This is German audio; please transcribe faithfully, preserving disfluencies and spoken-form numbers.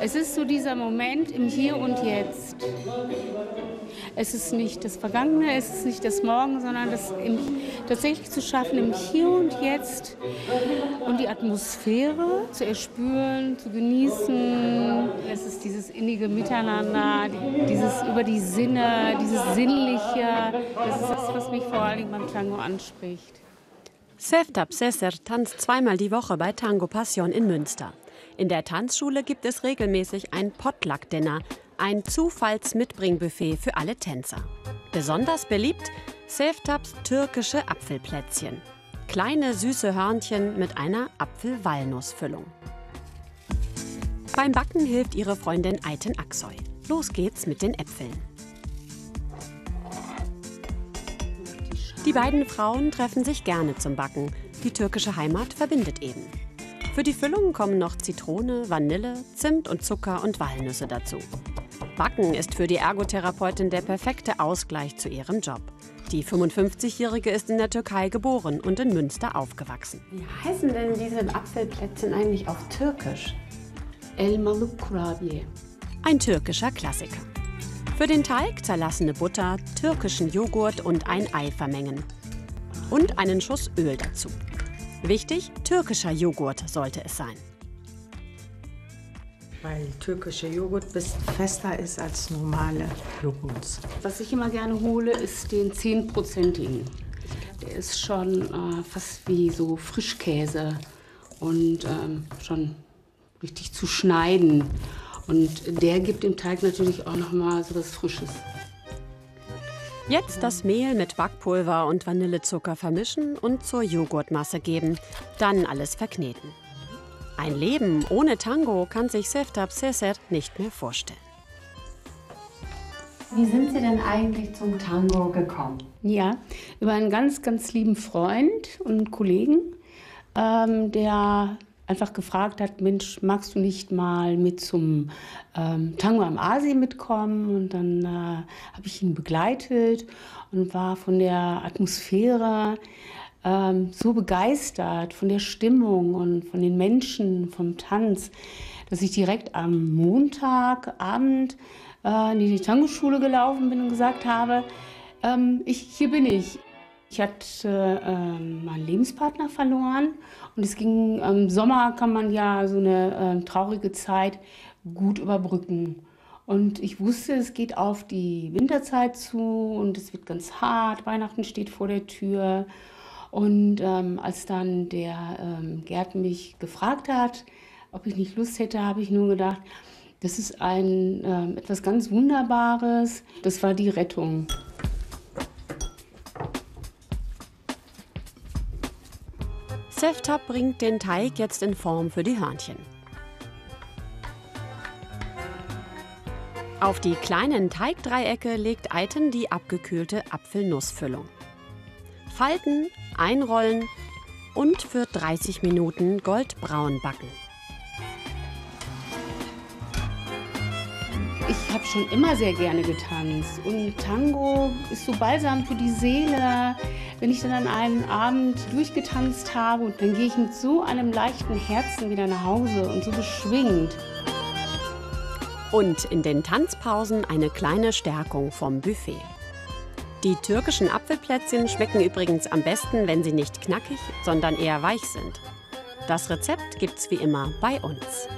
Es ist so dieser Moment im Hier und Jetzt. Es ist nicht das Vergangene, es ist nicht das Morgen, sondern das im, tatsächlich zu schaffen, im Hier und Jetzt und die Atmosphäre zu erspüren, zu genießen. Es ist dieses innige Miteinander, dieses über die Sinne, dieses Sinnliche. Das ist das, was mich vor allen Dingen beim Tango anspricht. Sevtap Sezer tanzt zweimal die Woche bei Tango Passion in Münster. In der Tanzschule gibt es regelmäßig ein Potluck-Dinner, ein Zufalls-Mitbring-Buffet für alle Tänzer. Besonders beliebt Sevtaps türkische Apfelplätzchen. Kleine süße Hörnchen mit einer Apfel-Walnuss-Füllung. Beim Backen hilft ihre Freundin Aytin Aksoy. Los geht's mit den Äpfeln. Die beiden Frauen treffen sich gerne zum Backen. Die türkische Heimat verbindet eben. Für die Füllung kommen noch Zitrone, Vanille, Zimt und Zucker und Walnüsse dazu. Backen ist für die Ergotherapeutin der perfekte Ausgleich zu ihrem Job. Die fünfundfünfzigjährige ist in der Türkei geboren und in Münster aufgewachsen. Wie heißen denn diese Apfelplätzchen eigentlich auf Türkisch? Elmalı kurabiye. Ein türkischer Klassiker. Für den Teig zerlassene Butter, türkischen Joghurt und ein Ei vermengen. Und einen Schuss Öl dazu. Wichtig, türkischer Joghurt sollte es sein. Weil türkischer Joghurt ein bisschen fester ist als normale Joghurts. Was ich immer gerne hole, ist den zehnprozentigen. Der ist schon äh, fast wie so Frischkäse und ähm, schon richtig zu schneiden. Und der gibt dem Teig natürlich auch noch mal so was Frisches. Jetzt das Mehl mit Backpulver und Vanillezucker vermischen und zur Joghurtmasse geben. Dann alles verkneten. Ein Leben ohne Tango kann sich Sevtap Sezer nicht mehr vorstellen. Wie sind Sie denn eigentlich zum Tango gekommen? Ja, über einen ganz, ganz lieben Freund und Kollegen, ähm, der einfach gefragt hat, Mensch, magst du nicht mal mit zum ähm, Tango am Aasee mitkommen? Und dann äh, habe ich ihn begleitet und war von der Atmosphäre ähm, so begeistert, von der Stimmung und von den Menschen, vom Tanz, dass ich direkt am Montagabend äh, in die Tango-Schule gelaufen bin und gesagt habe, ähm, ich, hier bin ich. Ich hatte äh, meinen Lebenspartner verloren und es ging, im Sommer kann man ja so eine äh, traurige Zeit gut überbrücken. Und ich wusste, es geht auf die Winterzeit zu und es wird ganz hart, Weihnachten steht vor der Tür. Und ähm, als dann der ähm, Gerd mich gefragt hat, ob ich nicht Lust hätte, habe ich nur gedacht, das ist ein, äh, etwas ganz Wunderbares, das war die Rettung. Sevtap bringt den Teig jetzt in Form für die Hörnchen. Auf die kleinen Teigdreiecke legt Aytin die abgekühlte Apfelnussfüllung. Falten, einrollen und für dreißig Minuten goldbraun backen. Ich habe schon immer sehr gerne getanzt und Tango ist so balsam für die Seele. Wenn ich dann an einem Abend durchgetanzt habe, und dann gehe ich mit so einem leichten Herzen wieder nach Hause und so beschwingt. Und in den Tanzpausen eine kleine Stärkung vom Buffet. Die türkischen Apfelplätzchen schmecken übrigens am besten, wenn sie nicht knackig, sondern eher weich sind. Das Rezept gibt's wie immer bei uns.